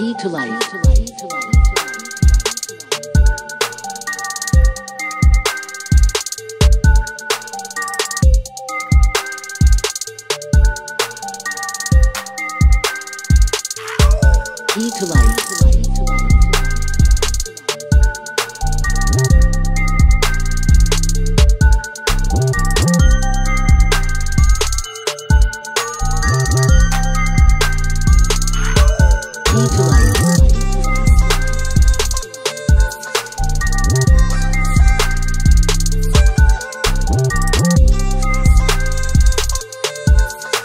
Key to life. Key to life.